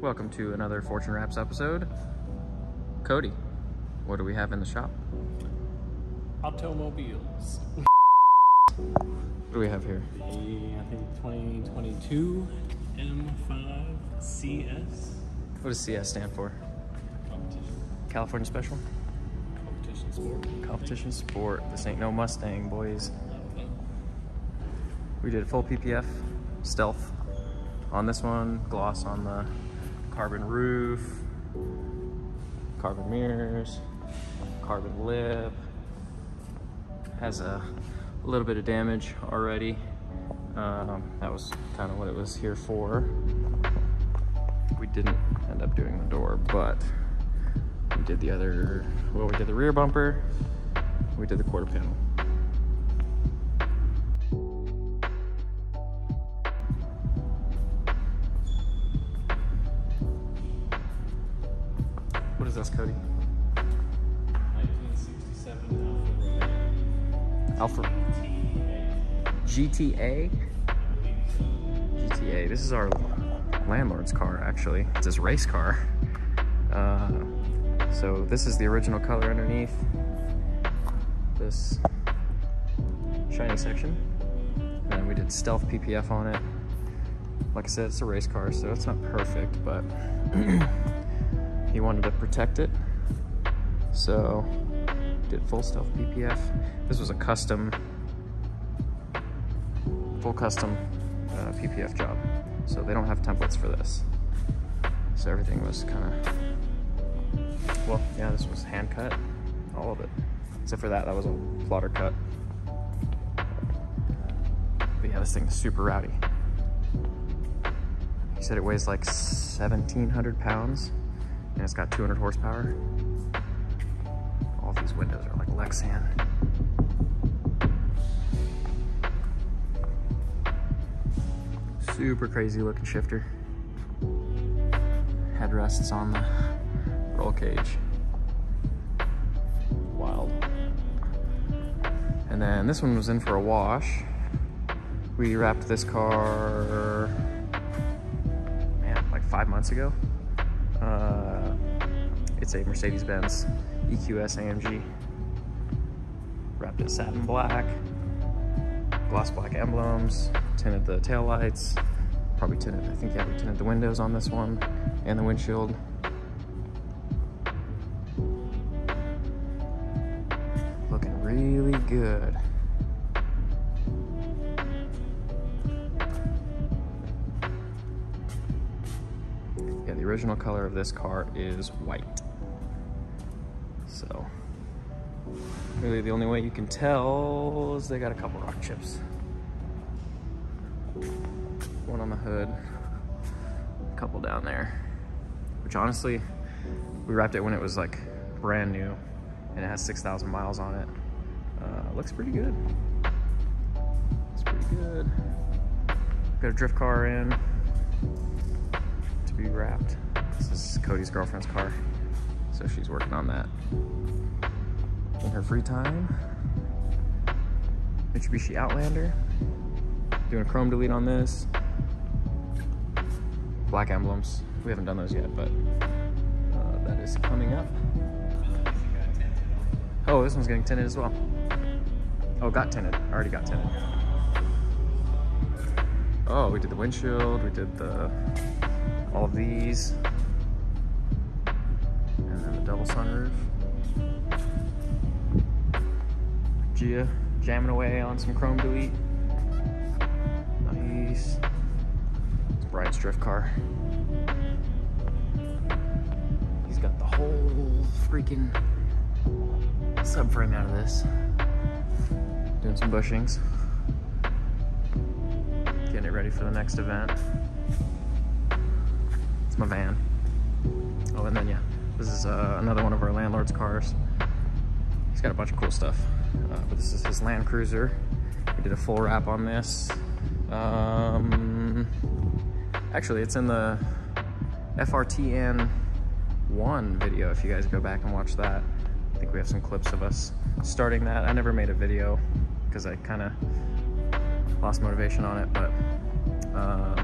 Welcome to another Fortune Wraps episode. Cody, what do we have in the shop? Automobiles. What do we have here? The, I think, 2022 M5 CS. What does CS stand for? Competition. California Special? Competition Sport. Competition Sport. This ain't no Mustang, boys. Okay. We did full PPF, stealth on this one, gloss on the carbon roof, carbon mirrors, carbon lip. Has a little bit of damage already. That was kind of what it was here for. We didn't end up doing the door, but we did the other, well, we did the rear bumper, we did the quarter panel. What is this, Cody? 1967 Alfa GTA? GTA. This is our landlord's car, actually. It's his race car. So this is the original color underneath this shiny section. And then we did stealth PPF on it. Like I said, it's a race car, so it's not perfect, but he wanted to protect it, so did full stealth PPF. This was a custom, full custom PPF job, so they don't have templates for this. So everything was kind of, well, yeah, this was hand cut, all of it. Except for that, that was a plotter cut. But yeah, this thing is super rowdy. He said it weighs like 1,700 pounds. And it's got 200 horsepower. All these windows are like Lexan. Super crazy looking shifter. Headrests on the roll cage. Wild. And then this one was in for a wash. We wrapped this car, man, like 5 months ago. It's a Mercedes-Benz EQS AMG, wrapped in satin black, gloss black emblems, tinted the taillights, probably tinted, I think, yeah, we tinted the windows on this one, and the windshield. Looking really good. Yeah, the original color of this car is white. So, really the only way you can tell is they got a couple rock chips. One on the hood, a couple down there. Which honestly, we wrapped it when it was like brand new and it has 6,000 miles on it. Looks pretty good. Looks pretty good. Got a drift car in to be wrapped. This is Cody's girlfriend's car. So she's working on that in her free time. Mitsubishi Outlander, doing a chrome delete on this. Black emblems, we haven't done those yet, but that is coming up. Oh, this one's getting tinted as well. Oh, got tinted, already got tinted. Oh, we did the windshield, we did the, all of these. Double sunroof. Gia jamming away on some chrome delete. Nice. It's Brian's drift car. He's got the whole freaking subframe out of this. Doing some bushings. Getting it ready for the next event. It's my van. Oh, and then yeah. This is another one of our landlord's cars. He's got a bunch of cool stuff, but this is his Land Cruiser. We did a full wrap on this. Actually, it's in the FRTN1 video, if you guys go back and watch that. I think we have some clips of us starting that. I never made a video because I kind of lost motivation on it, but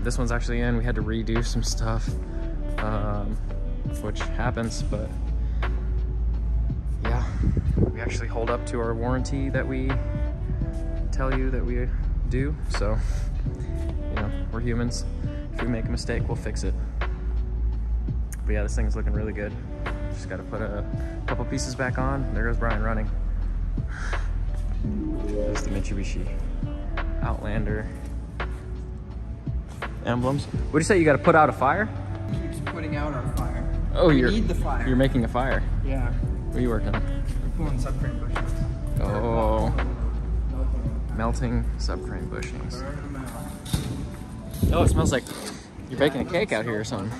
this one's actually in. We had to redo some stuff. which happens, but yeah, we actually hold up to our warranty that we tell you that we do. So, you know, we're humans. If we make a mistake, we'll fix it. But yeah, this thing's looking really good. Just gotta put a couple pieces back on. There goes Brian running. There's the Mitsubishi Outlander emblems. What do you say, you gotta put out a fire? Keeps putting out our fire. Oh, we need the fire. You're making a fire. Yeah. What are you working on? We're pulling subframe bushings. Oh. Melting subframe bushings. Oh, it smells like you're baking a cake out here or something.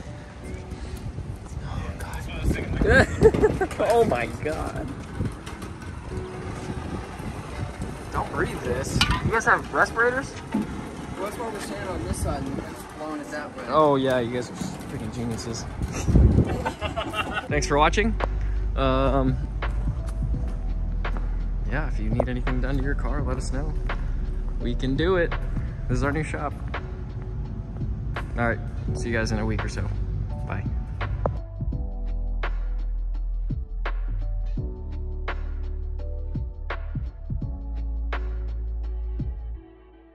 Oh, God. Oh, my God. Don't breathe this. You guys have respirators? Well, that's why we're standing on this side and blowing it that way. Oh, yeah, you guys are freaking geniuses. Thanks for watching. Yeah, if you need anything done to your car, let us know. We can do it. This is our new shop. All right, see you guys in a week or so.